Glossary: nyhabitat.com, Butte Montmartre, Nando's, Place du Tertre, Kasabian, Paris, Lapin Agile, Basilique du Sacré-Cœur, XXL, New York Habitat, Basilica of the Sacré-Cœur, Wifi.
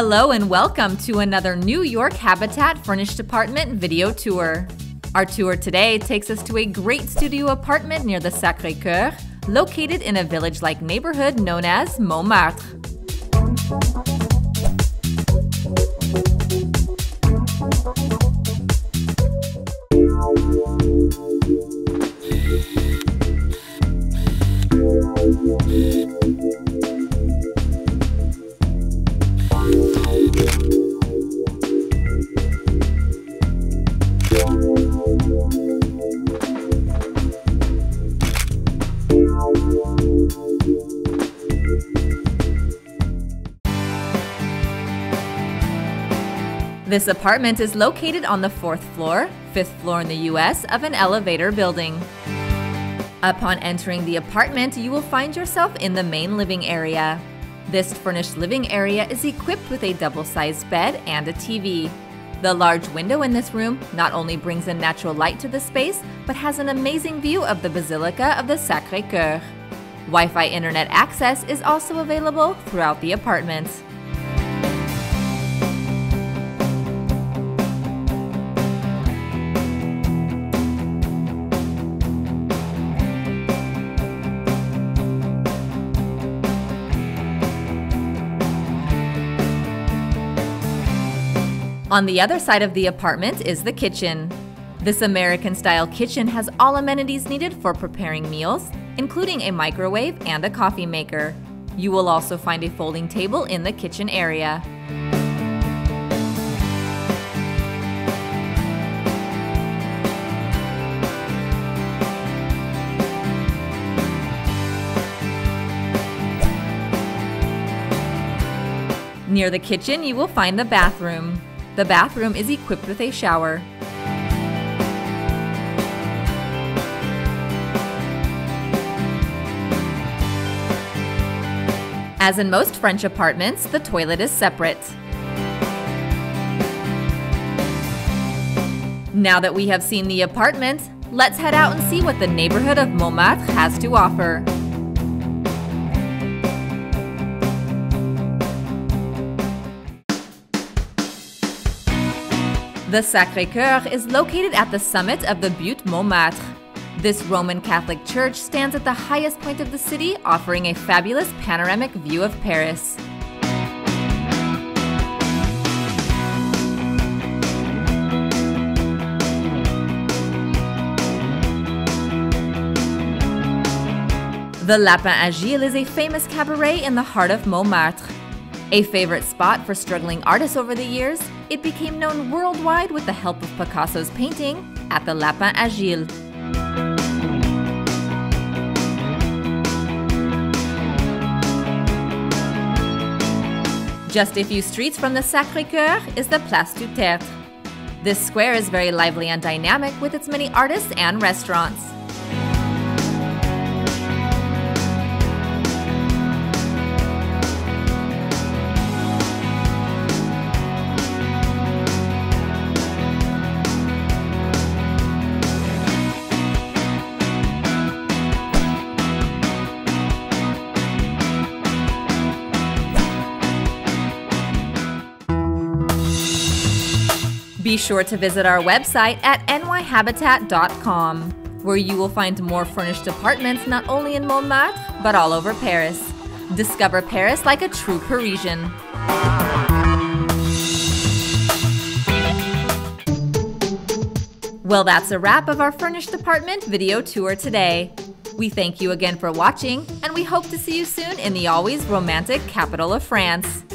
Hello and welcome to another New York Habitat Furnished Apartment video tour. Our tour today takes us to a great studio apartment near the Sacré-Cœur, located in a village-like neighborhood known as Montmartre. This apartment is located on the 4th floor, 5th floor in the US, of an elevator building. Upon entering the apartment, you will find yourself in the main living area. This furnished living area is equipped with a double-sized bed and a TV. The large window in this room not only brings in natural light to the space, but has an amazing view of the Basilica of the Sacré-Cœur. Wi-Fi internet access is also available throughout the apartment. On the other side of the apartment is the kitchen. This American-style kitchen has all amenities needed for preparing meals, including a microwave and a coffee maker. You will also find a folding table in the kitchen area. Near the kitchen, you will find the bathroom. The bathroom is equipped with a shower. As in most French apartments, the toilet is separate. Now that we have seen the apartment, let's head out and see what the neighborhood of Montmartre has to offer. The Sacré-Cœur is located at the summit of the Butte Montmartre. This Roman Catholic church stands at the highest point of the city, offering a fabulous panoramic view of Paris. The Lapin Agile is a famous cabaret in the heart of Montmartre. A favorite spot for struggling artists over the years, it became known worldwide with the help of Picasso's painting at the Lapin Agile. Just a few streets from the Sacré-Cœur is the Place du Tertre. This square is very lively and dynamic with its many artists and restaurants. Be sure to visit our website at nyhabitat.com, where you will find more furnished apartments not only in Montmartre, but all over Paris. Discover Paris like a true Parisian. Well, that's a wrap of our furnished apartment video tour today. We thank you again for watching, and we hope to see you soon in the always romantic capital of France.